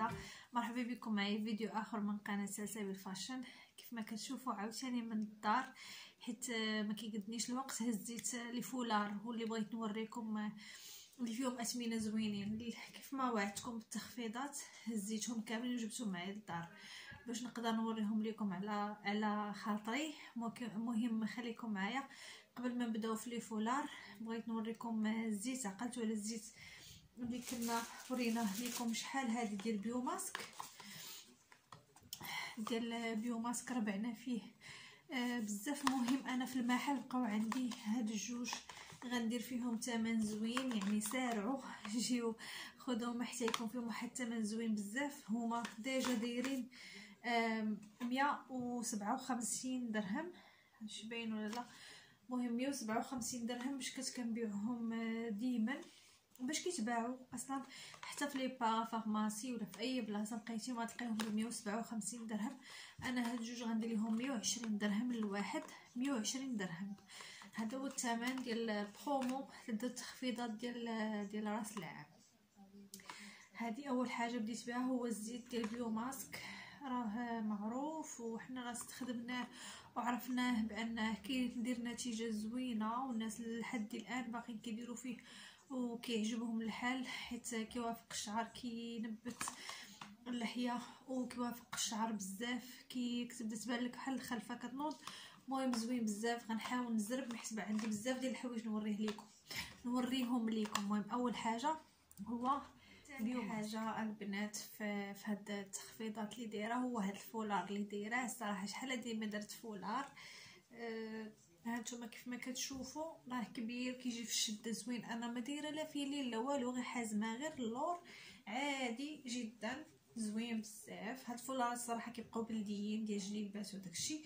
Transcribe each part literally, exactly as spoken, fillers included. السعاده، مرحبا بكم معايا في فيديو اخر من قناه سلسبيل فاشن. كيف ما كتشوفوا عاوتاني من الدار حيت ما كيقدنيش الوقت، هزيت لي فولار هو اللي بغيت نوريكم اللي فيهم اثمنه زوينين كيف ما وعدتكم بالتخفيضات، هزيتهم كاملين وجبتهم معايا للدار باش نقدر نوريهم لكم على على خاطري. مهم خليكم معايا. قبل ما نبداو في لي فولار بغيت نوريكم الزيت، عقلتو على الزيت اللي كنا وريناه لكم شحال هذه ديال بيو ماسك، ديال بيو ماسك ربعنا فيه بزاف. مهم انا في المحل بقاو عندي هاد الجوج غندير فيهم ثمن زوين، يعني سارعوا جيو خذوهم حتى يكون فيهم واحد الثمن زوين بزاف. هما ديجا دايرين مية وسبعة وخمسين درهم، واش باين ولا لا؟ مهم مية وسبعة وخمسين درهم باش كنت كنبيعهم ديما باش كيتباعوا اصلا، حتى في لي با فارماسي ولا في اي بلاصه لقيتي ما تلقايهم ب مية وسبعة وخمسين درهم. انا هاد جوج غندير لهم مية وعشرين درهم للواحد، مية وعشرين درهم. هذا هو الثمن ديال البرومو ضد التخفيضات ديال ديال راس العام. هذه اول حاجه بديت بها هو الزيت ديال بيو ماسك، راه معروف وحنا راه استخدمناه وعرفناه بانه كيدير نتيجه زوينه، والناس لحد الان باقيين كيديروا فيه وكيعجبهم الحال حيت كيوافق الشعر، كينبت اللحيه وكيوافق الشعر بزاف، كيكتب تبان لك بحال الخلفه كتنوض. المهم زوين بزاف، غنحاول نزرب محسبه عندي بزاف ديال الحوايج نوريه لكم نوريهم لكم. المهم اول حاجه هو اليوم حاجه البنات في في هاد التخفيضات اللي دايره هو هاد الفولار اللي دايره. الصراحه شحال هادي ما درت فولار، أه هانتوما كيف ما كتشوفوا راه كبير كيجي في الشده زوين. انا ما دايره لا فيليل لا والو، غير حازمه غير اللور عادي جدا زوين بزاف. هاد الفولار الصراحه كيبقاو بلديين ديال جليبات وداكشي.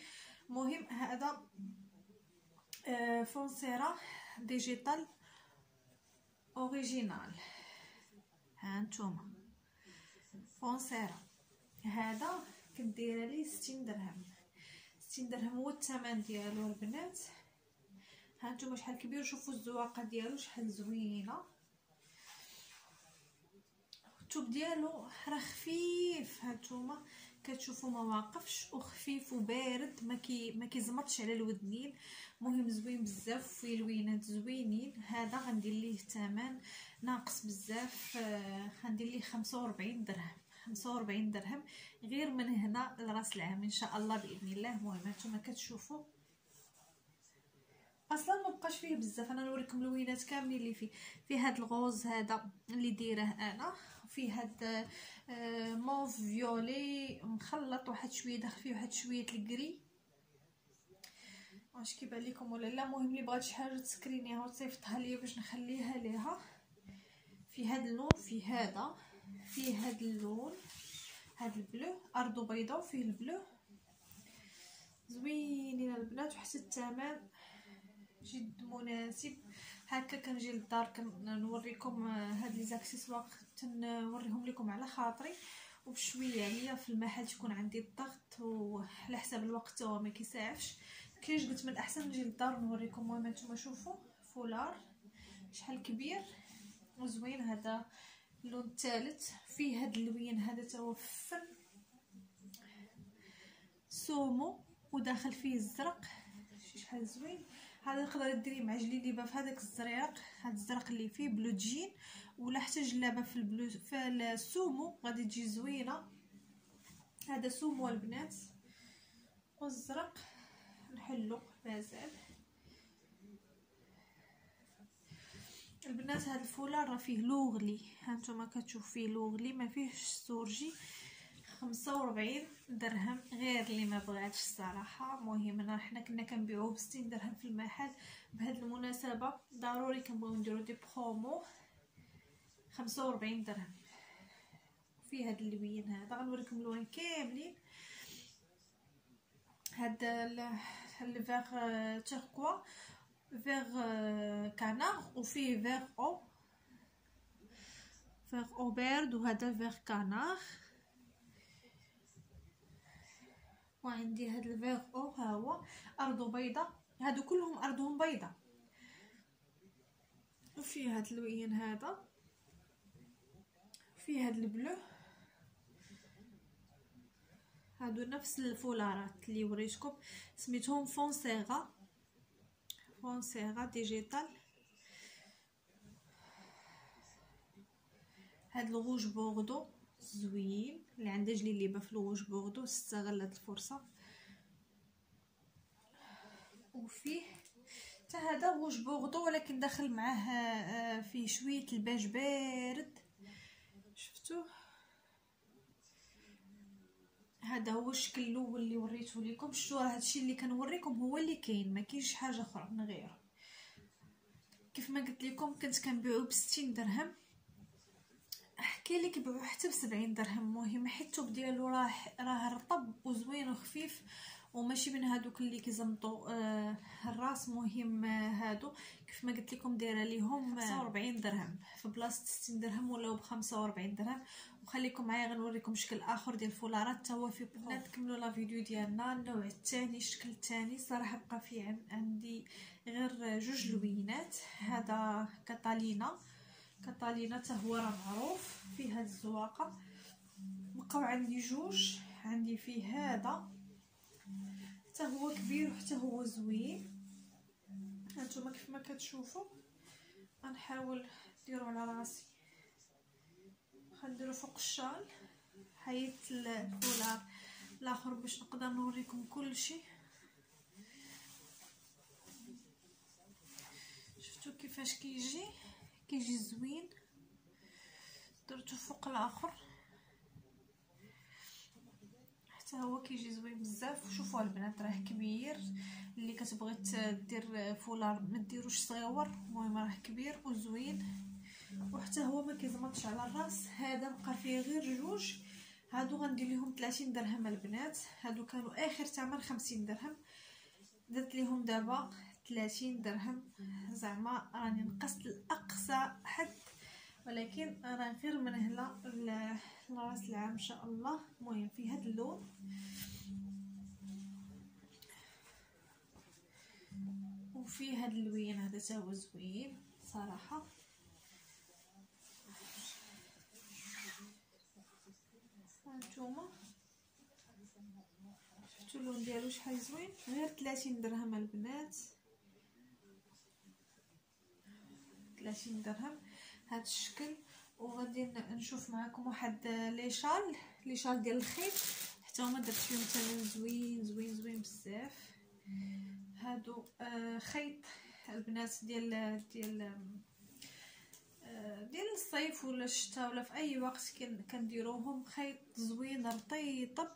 مهم هذا أه فونسيرا ديجيتال اوريجينال، هانتوما فونسيرا هذا كديره ليه ستين درهم، ستين درهم هو الثمن ديالو البنات. هانتوما شحال كبير، شوفوا الزواقه ديالو شحال زوينه، الثوب ديالو راه خفيف، هانتوما كتشوفوا ما واقفش وخفيف وبارد، ما كي ما كيزمطش على الودنين. مهم زوين بزاف فيه لوينات زوينين. هذا غندير ليه الثمن ناقص بزاف، غندير ليه خمسة وأربعين درهم، خمسة وأربعين درهم غير من هنا لراس العام ان شاء الله باذن الله. المهم هانتوما كتشوفوا اصلا ما بقاش فيه بزاف، انا نوريكم اللوينات كاملين اللي فيه. فيه هذا الغوز هذا اللي دايره انا، وفيه هذا موف فيولي مخلط واحد شويه داخل فيه واحد شويه الكري، واش كيبان لكم ولا لا؟ المهم اللي بغات شي حاجه تسكرينيها وتصيفطها ليا باش نخليها ليها. في هذا اللون، في هذا، في هذا اللون هذا البلو ارض بيضاء، وفيه البلو زوينين البنات، وحتى الثمن جد مناسب. هكا كنجي للدار كنوريكم هاد لي زاكسيسوار نوريهم لكم على خاطري وبشويه، عليا في المحل تكون عندي الضغط وعلى حساب الوقت وما كيساعفش، كيفاش قلت من الاحسن نجي للدار نوريكم. وما نتوما شوفوا فولار شحال كبير وزوين. هذا اللون الثالث، فيه هاد اللوين هذا تا هو فن سومو وداخل فيه الزرق، شحال زوين. هذا تقدري ديريه مع جليبه في هذاك الزريق، هذا الزرق اللي فيه بلو جين، ولا حتى جلابه في البلو في السومو غادي تجي زوينه. هذا سومو البنات والزرق نحلو مازال البنات. هذا الفولار راه فيه لوغلي، هانتوما كتشوف فيه لوغلي ما فيهش سورجي. خمسة وأربعين درهم غير اللي ما بغاتش الصراحه. المهم انا حنا كنا كنبيعوه ب ستين درهم في المحل، بهذه المناسبه ضروري كنبغيو نديرو دي برومو. خمسة وأربعين درهم في هذا اللوين هذا، غنوريكم اللوين كاملين. هذا الفيغ تيركوا، فيغ كانار، وفيه فيغ او فيغ او بارد، وهذا فيغ كانار. وعندي هاد الفيغ او ها هو ارضو بيضاء، هادو كلهم ارضهم بيضاء، وفي هاد اللوين هذا، في هاد البلو هادو نفس الفولارات اللي وريتكم سميتهم فونسيغا فونسيغا ديجيتال. هاد الغوج بوردو زوين، اللي عنده جليبه في الغوج بوردو استغلت الفرصه. وفيه حتى هذا غوج بوردو ولكن داخل معاه فيه شويه الباج بارد، شفتوه؟ هذا هو الشكل الاول اللي وريته لكم. شتو راه هادشي اللي كنوريكم هو اللي كاين، ما كاينش حاجه اخرى من غيره. كيف ما قلت لكم كنت كنبيعو بستين درهم، كاين اللي كيبيعو حتى بسبعين درهم. مهم حيت الثوب ديالو راه راه رطب وزوين وخفيف وماشي من هادوك اللي كيزمطوا آه الراس. مهم آه هادو كيف ما قلت لكم دايره ليهم خمسة وأربعين درهم في بلاصه ستين درهم ولاو ب خمسة وأربعين درهم. وخليكم معايا غنوريكم شكل اخر ديال الفولارات حتى هو في بوحدو. نكملوا لا فيديو ديالنا. النوع الثاني، الشكل الثاني، صراحه بقى فيه عندي غير جوج لوينات. هذا كاتالينا كاتالينا حتى هو راه معروف، فيها الزواقه. بقاو عندي جوج، عندي فيه هذا حتى هو كبير وحتى هو زوين. هانتوما كيف ما كتشوفوا غنحاول نديرو على راسي، غنديرو فوق الشال. حيت الفولار الاخر باش نقدر نوريكم كلشي. شفتوا كيفاش كيجي كيجي زوين، درتو فوق الاخر حتى هو كيجي زوين بزاف. وشوفوا البنات راه كبير، اللي كتبغي دير فولار ما ديروش صغيور، المهم راه كبير وزوين وحتى هو ما كيزمطش على الراس. هذا بقى فيه غير جوج، هادو غندير لهم ثلاثين درهم البنات. هادو كانوا اخر ثمن خمسين درهم، درت لهم دابا ثلاثين درهم. زعما راني نقصت الاقصى حد، ولكن راه غير من هنا لراس العام ان شاء الله. المهم في هذا اللون وفي هذا اللوين، هذا تا هو زوين صراحه. هانتوما شفتوا اللون ديالو شحال زوين، غير ثلاثين درهم البنات، ثلاثين درهم هذا الشكل. وغادي نشوف معكم واحد لي شال لي شال ديال الخيط، حتى هما درت فيهم ثمن زوين زوين زوين بزاف. هادو آه خيط البنات ديال ديال آه ديال الصيف ولا الشتاء ولا في اي وقت كنديروهم. خيط زوين رطيطب،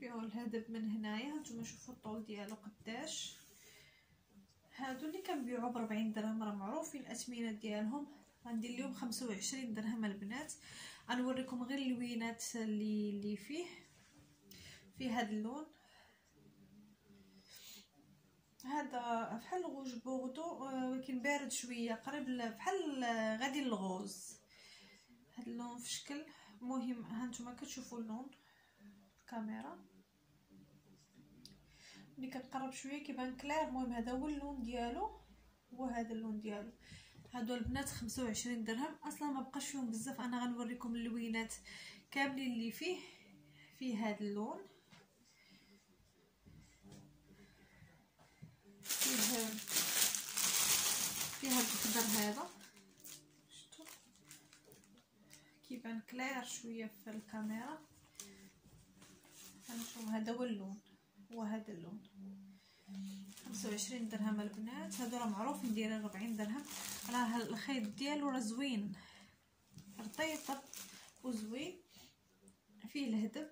فيهو الهدب من هنايا. هانتوما شوفوا الطول ديالو قداش. هادو اللي كنبيعو ب أربعين درهم راه معروفين الاثمنه ديالهم. غندير لهم خمسة وعشرين درهم البنات. غنوريكم غير اللوينات اللي اللي فيه في هذا اللون. هذا بحال غوج بوردو ولكن بارد شويه، قريب بحال غادي للغوز. هذا اللون في شكل. مهم هانتوما كتشوفوا اللون في الكاميرا، ملي كنقرب شويه كيبان كلير. المهم هذا هو اللون ديالو، هو هذا اللون ديالو. هادو البنات خمسة وعشرين درهم، اصلا ما بقاش فيهم بزاف. انا غنوريكم اللوينات كاملين اللي فيه في هذا اللون. فيه فيه هذا الخضر، هذا شفتوا كيبان كلير شويه في الكاميرا. هنشوف هذا هو اللون، وهذا اللون خمسة وعشرين درهم البنات. هادو راه معروفين دايرين أربعين درهم. راه الخيط ديالو راه زوين رطيطب وزوين، فيه الهدب.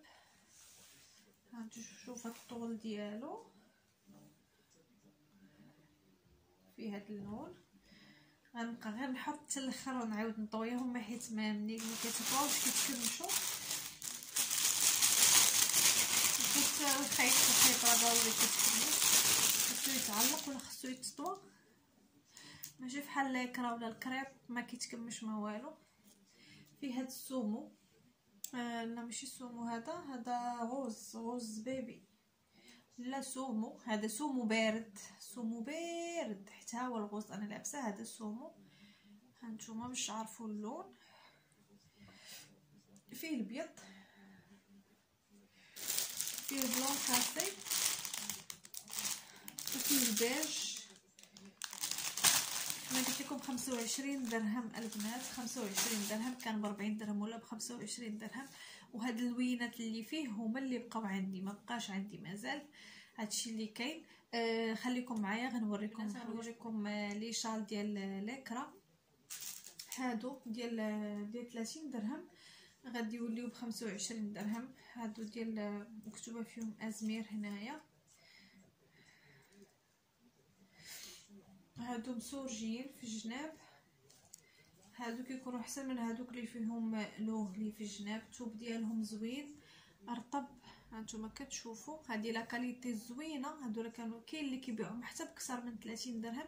هانتو شوفوا الطول ديالو في هذا اللون. غنبقى غير نحط حتى الاخر ونعاود نطويهم، حيت ما ملي كيتطواوش كيتكرمشوا. الخيط الخيط راه ضروري كيتكمل، خصو يتعلق ولا خصو يتطوى، ماشي بحال لايكرا ولا الكريب ما كيتكمش ما والو. في هاد السومو آه لا ماشي سومو، هذا هذا غوز غوز بيبي، لا سومو، هذا سومو بارد، سومو بارد حيت ها هو الغوز انا لابسه. هذا سومو. هانتوما باش تعرفوا اللون. فيه البيض فيه بلون كاسي قسم بيج. كما قلت لكم خمسة وعشرين درهم البنات، خمسة وعشرين درهم كان بربعين درهم ولا بخمسة وعشرين درهم. وهاد اللوينات اللي فيه هما اللي بقاو عندي، ما بقاش عندي مازال هادشي اللي كاين. آه خليكم معايا غنوريكم غنوريكم آه لي شال ديال ليكرا هادو ديال ديال ثلاثين درهم غادي يوليو بخمسة وعشرين درهم. هادو ديال مكتوبه فيهم ازمير هنايا، هادو مسورجين في الجناب، هادو كيكونوا احسن من هادوك اللي فيهم لوغ اللي في الجناب. الثوب ديالهم زوين رطب، هانتوما كتشوفوا هذه لا كاليتي زوينه. هادو راه كانوا كاين اللي كيبيعهم حتى بكثر من ثلاثين درهم،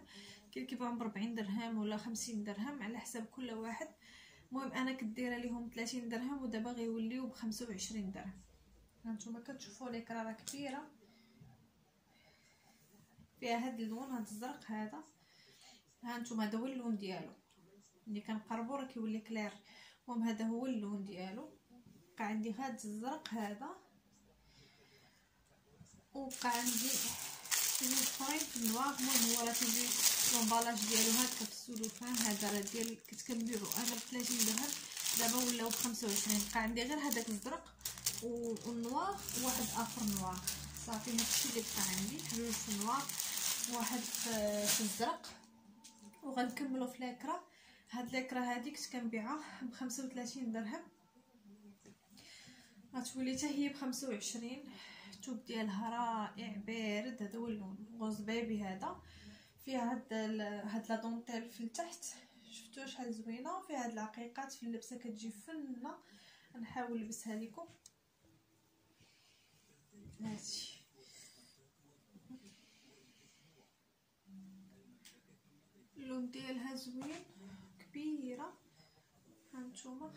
كاين كيبيعهم ب أربعين درهم ولا خمسين درهم على حسب كل واحد. المهم انا كديره ليهم ثلاثين درهم ودابا غيوليو ب خمسة وعشرين درهم. هانتوما كتشوفوا ليكرا راه كبيره، فيها هاد اللون هاد الزرق هذا. هانتوما هذا هو اللون ديالو، ملي كنقربوا راه كيولي كلير. المهم هذا هو اللون ديالو، بقى عندي هاد الزرق هذا وبقى عندي سيميفرين في النواغ. المهم هو راه كيجي لومبالاج ديالو هكا في السلوفان. هذا راه ديال كنت كنبيعو انا ب ثلاثين درهم، دابا ولاو ب خمسة وعشرين. بقى عندي غير هذاك الزرق والنواغ وواحد اخر نواغ، صافي هادشي اللي بقى عندي. حلول في النواغ واحد في الزرق وغنكملو في لاكرا. هاد لاكرا هادي كنت كنبيعها ب خمسة وثلاثين درهم، غتولي حتى هي ب خمسة وعشرين. الثوب ديالها رائع بارد، هذا هو اللون غوز بيبي. هذا فيها هاد هاد لا دونتيل في التحت، شفتوا شحال زوينه. فيها هاد العقيقات في اللبسه كتجي فنه، نحاول نلبسها لكم. ماشي اللون ديالها زوين، كبيره. هانتوما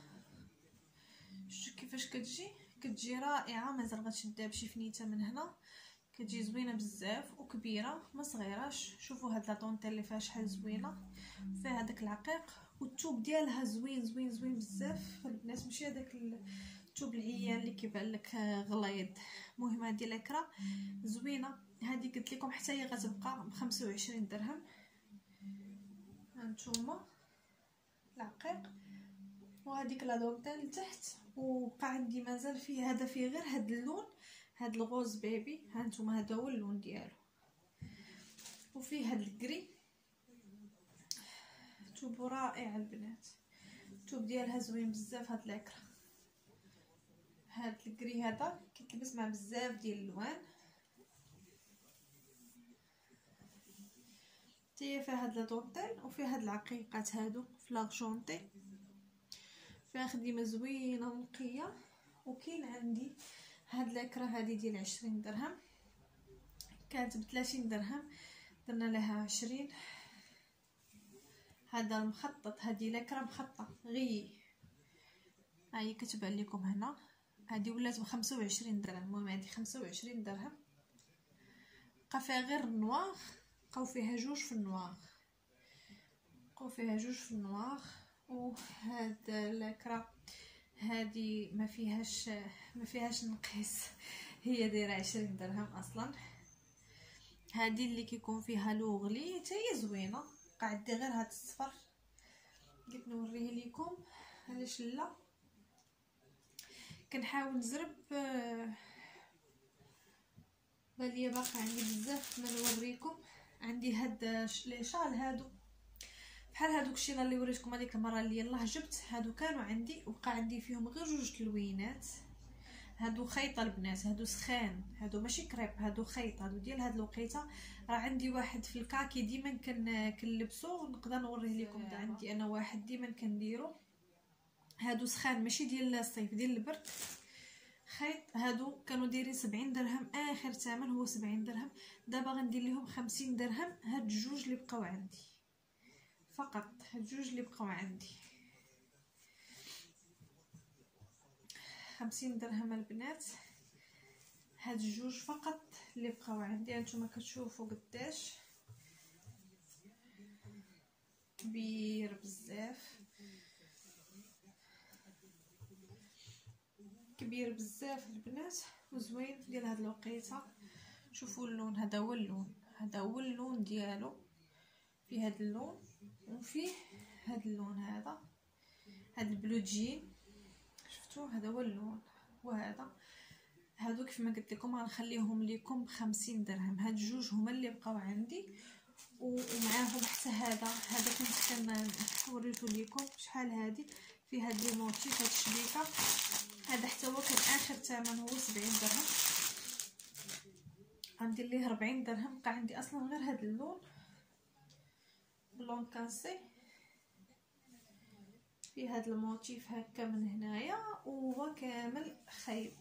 شتو كيفاش كتجي، كتجي رائعه. مازال غتشدها بشي فنيته من هنا، كتجي زوينه بزاف وكبيره ما صغيراش. شوفوا هاد لا طونطيل اللي فيها شحال زوينه، فيها هذاك العقيق. والثوب ديالها زوين زوين زوين بزاف البنات، ماشي هذاك الثوب العيال اللي كيبان لك غليظ. المهم هادي لاكرا زوينه، هادي قلت لكم حتى هي غتبقى ب خمسة وعشرين درهم. هانتوما العقيق وهاديك لا دونتيل لتحت. وبقى عندي مازال فيه هذا، فيه غير هاد اللون هاد الغوز بيبي. هانتوما هذا هو اللون ديالو، وفيه هاد الكري. ثوب رائع البنات، الثوب ديالها زوين بزاف. هاد لاكرا هاد الكري هذا كيتلبس مع بزاف ديال اللوان. تي فيها هاد لا دونتيل وفيها هاد العقيقات هادو في لاغجونتي، فيها خدمه زوينه ونقيه. وكاين عندي هاد لاكرا هادي ديال عشرين درهم، كانت ب ثلاثين درهم درنا لها عشرين. هذا المخطط، هادي لاكرا مخطط غي، ها هي كتبان لكم هنا. هادي ولات ب خمسة وعشرين درهم. المهم هادي خمسة وعشرين درهم، بقى فيها غير النواغ، بقاو فيها جوج في النواغ، بقاو فيها جوج في النواغ. وهاد لاكرا هادي ما فيهاش ما فيهاش نقيس، هي دايره عشرين درهم اصلا. هادي اللي كيكون فيها لوغلي حتى هي زوينه، قعدت غير هاد الصفر قلت نوريه لكم. علاش لا، كنحاول نزرب بالي، باقي عندي بزاف ما نوريكم. عندي هاد لي شال هادو بحال هادوك الشينا اللي وريتكم هذيك المره اللي يلاه جبت، هادو كانوا عندي وبقى عندي فيهم غير جوج اللوينات. هادو خيطه البنات، هادو سخان، هادو ماشي كريب، هادو خيط. هادو ديال هاد الوقيته راه عندي واحد في الكاكي ديما كنلبسو، ونقدر نوريه لكم. عندي انا واحد ديما كنديرو. هادو سخان ماشي ديال الصيف، ديال البرد، خيط. هادو كانوا دايرين سبعين درهم، اخر ثمن هو سبعين درهم، دابا غندير ليهم خمسين درهم. هاد جوج اللي بقاو عندي فقط، هاد جوج اللي بقاو عندي خمسين درهم البنات، هاد جوج فقط اللي بقاو عندي. انتما كتشوفوا قداش كبير بزاف، كبير بزاف البنات وزوين ديال هاد الوقيته. شوفوا اللون، هذا هو اللون، هذا هو اللون ديالو، في هاد اللون وفيه هاد اللون، هذا هاد البلو جين، شفتوا هذا هو اللون. وهذا هادو كيف ما قلت لكم غنخليهم لكم بخمسين درهم، هاد جوج هما اللي بقاو عندي ومعاهم حتى هذا. هذا كنت وريتو لكم شحال هادي في هاد لي موتيف، هاد الشبيكه، هذا حتى هو كان اخر ثمن هو سبعين درهم، غندير ليه ربعين درهم. بقى عندي اصلا غير هاد اللون، لون كاسي، في هاد الموتيف هكا من هنايا وهو كامل خيط.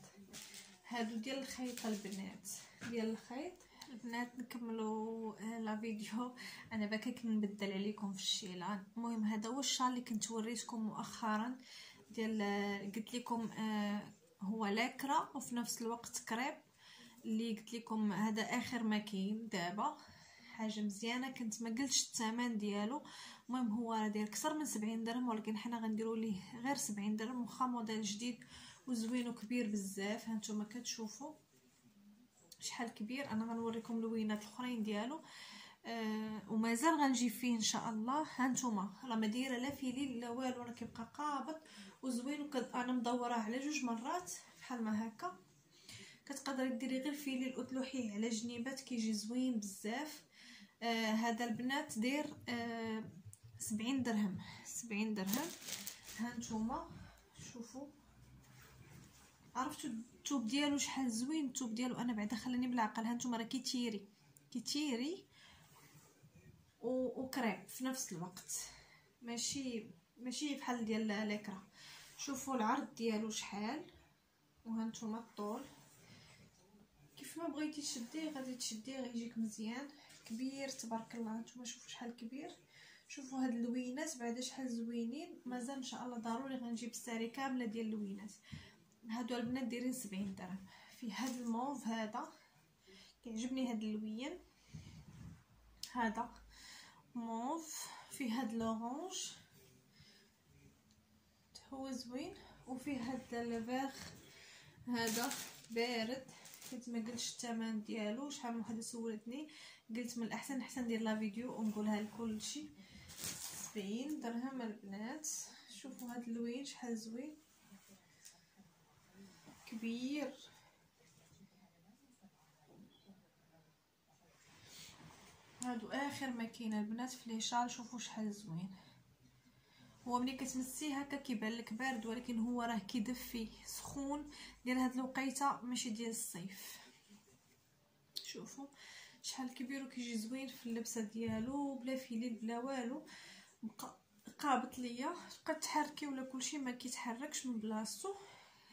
هادو ديال الخيط البنات، ديال الخيط البنات. نكملوا لا فيديو، انا باكا كنبدل عليكم في الشيلان. المهم هذا هو الشال اللي كنت وريتكم مؤخرا ديال، قلت لكم هو لاكرا وفي نفس الوقت كريب، اللي قلت لكم هذا اخر ما كاين دابا، حاجه مزيانه كنت ما قلتش الثمن ديالو. المهم هو راه داير اكثر من سبعين درهم، ولكن حنا غنديروا ليه غير سبعين درهم، وخا موديل جديد وزوين وكبير بزاف. ها نتوما كتشوفوا شحال كبير. انا غنوريكم اللوينات الاخرين ديالو أه ومازال غنجي فيه ان شاء الله. ها نتوما راه ما دايره لا فيليل لا والو، راه كيبقى قابض وزوين. وانا مدوره على جوج مرات بحال ما هكا، كتقدري ديري غير فيليل وتلوحيه على جنيبات كيجي زوين بزاف. آه هذا البنات داير آه سبعين درهم، سبعين درهم. ها نتوما شوفوا، عرفتوا التوب ديالو شحال زوين التوب ديالو. انا بعدا خلاني بالعقل، ها نتوما راه كيتيري كيتيري وكريب في نفس الوقت، ماشي ماشي بحال ديال لاكرا. شوفوا العرض ديالو شحال، وها نتوما الطول. كيف ما بغيتي تشديه غادي تشديه، غيجيك مزيان كبير تبارك الله. نتوما شوفوا شحال كبير. شوفوا هاد اللوينات بعدا شحال زوينين، مازال ان شاء الله ضروري غنجيب الساري كامله ديال اللوينات. هادو البنات دايرين سبعين درهم في هاد الموف. هذا كيعجبني هاد اللوين، هذا موف في هاد لورانج هو زوين، وفي هاد الفيغ هذا بارد. كنت ما قلتش الثمن ديالو شحال، من وحده سولتني قلت من الاحسن احسن ندير لا فيديو ونقولها لكلشي. سبعين درهم البنات. شوفوا هاد اللوين شحال زوين كبير. هادو اخر ما كاين البنات في لي شال. شوفوا شحال زوين، هو ملي كتمسيه هكا كيبان لك بارد، ولكن هو راه كيدفي سخون ديال هاد الوقيته، ماشي ديال الصيف. شوفوا شحال كبير وكيجي زوين في اللبسه ديالو، بلا فيليل بلا والو، بقى قابط ليا، بقى تحركي ولا كلشي ما كيتحركش من بلاصتو.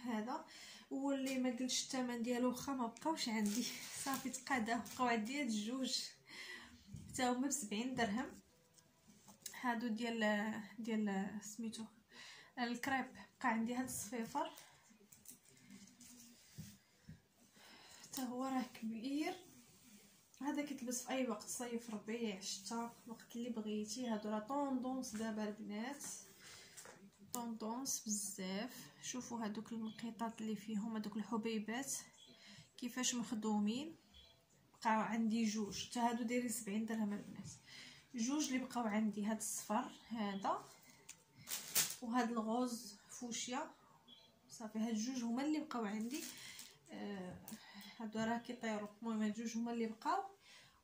هذا واللي ما قلتش الثمن ديالو، واخا ما بقاوش عندي صافي تقادا، بقاو عندي هاد الجوج حتى هما ب سبعين درهم. هادو ديال ديال سميتو الكريب. بقى عندي هاد الصفيفر حتى هو راه كبير، هذا كيتلبس في اي وقت، صيف ربيع شتا، وقت اللي بغيتي. هادو راه طوندونس دابا البنات، طوندونس بزاف. شوفوا هادوك المنقيطات اللي فيهم هادوك الحبيبات كيفاش مخدومين. بقاو عندي جوج حتى هادو دايرين سبعين درهم البنات، جوج اللي بقاو عندي، هاد الصفر هذا وهاد الغوز فوشيا. صافي هاد جوج هما اللي بقاو عندي، آه هادو راه كيطيروا. المهم هاد جوج هما اللي بقاو.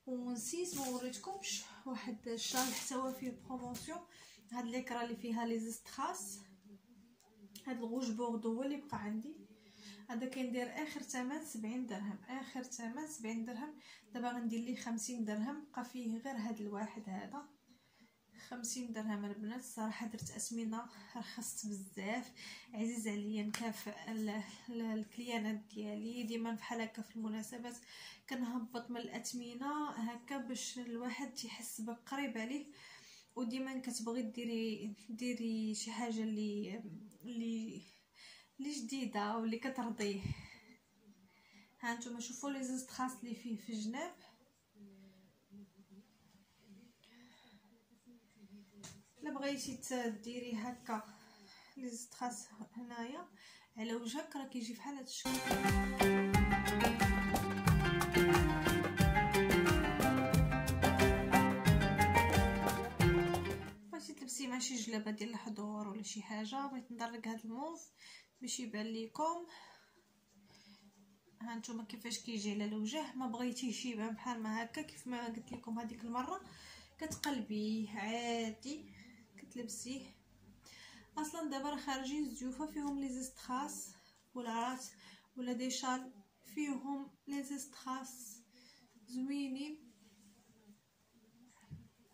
ونسيت ما وريتكمش واحد الشال حتى هو فيه بروموسيون، هاد ليكرا اللي فيها لي زيستراس، هاد الغوج بوردو هو اللي بقى عندي. هذا كندير اخر ثمن سبعين درهم، اخر ثمن سبعين درهم. دابا غندير ليه خمسين درهم، بقى فيه غير هاد الواحد هذا خمسين درهم البنات. الصراحه درت اثمنه رخصت بزاف، عزيز عليا نكافئ الكليانات ديالي. ديما بحال هكا في المناسبات كنهبط من الاثمنه هكا باش الواحد تيحس بقريب عليه، وديما كتبغي ديري ديري شي حاجه اللي اللي لي جديده واللي كترضيه. ها نتوما شوفوا لي زيستراس اللي فيه في الجناب، الا بغيتي ديري هكا لي زتراس هنايا على وجهك راه كيجي بحال هذا الشكل. بغيتي تلبسي مع شي جلابه ديال الحضور ولا شي حاجه. بغيت ندرك هذا الموف باش يبان ليكم. ها نتوما كيفاش كيجي على الوجه. ما بغيتيهش يبان بحال ما هكا كيف ما قلت لكم هذيك المره، كتقلبيه عادي كتلبسيه. اصلا دابا راه خارجين الزيوفه فيهم لي زيستراس ولا ولا دي شال فيهم لي زيستراس زوينين.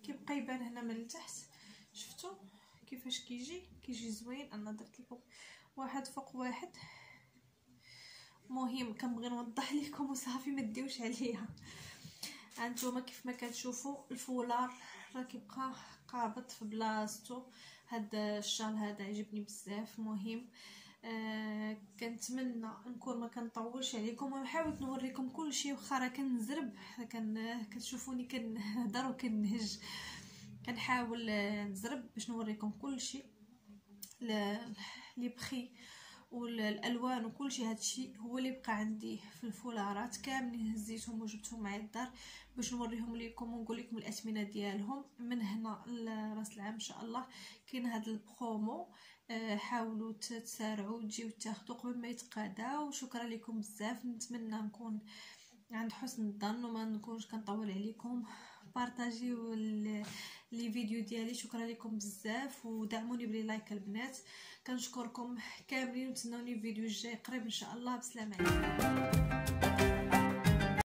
كيبقى يبان هنا من التحت، شفتوا كيفاش كيجي كيجي زوين. انا درت لكم واحد فوق واحد. مهم كنبغي نوضح لكم وصافي ما ديوش عليها. هانتوما كيف ما كتشوفوا الفولار راه كيبقى قابط في بلاصتو. هاد الشال هذا عجبني بزاف. مهم آه كنتمنى نكون ما كنطولش عليكم ونحاول نوريكم كل شيء. واخا راه كنزرب كن كتشوفوني كنهضر وكنهج، كنحاول نزرب باش نوريكم كل شيء، لي بخي والالوان وكل شيء. هادشي هو اللي بقى عندي في الفولارات كاملين، هزيتهم وجبتهم معايا الدار باش نوريهم لكم ونقول لكم الاثمنه ديالهم من هنا لراس العام ان شاء الله. كاين هذا البرومو، حاولوا تسارعوا وتجيو تاخذوا قبل ما يتقادا. وشكرا لكم بزاف، نتمنى نكون عند حسن الظن وما نكونش كنطول عليكم. بارطاجيو لي فيديو ديالي، شكرا لكم بزاف، ودعموني بلي لايك البنات. كنشكركم كاملين وتسناوني الفيديو الجاي قريب ان شاء الله. بسلامه عليكم.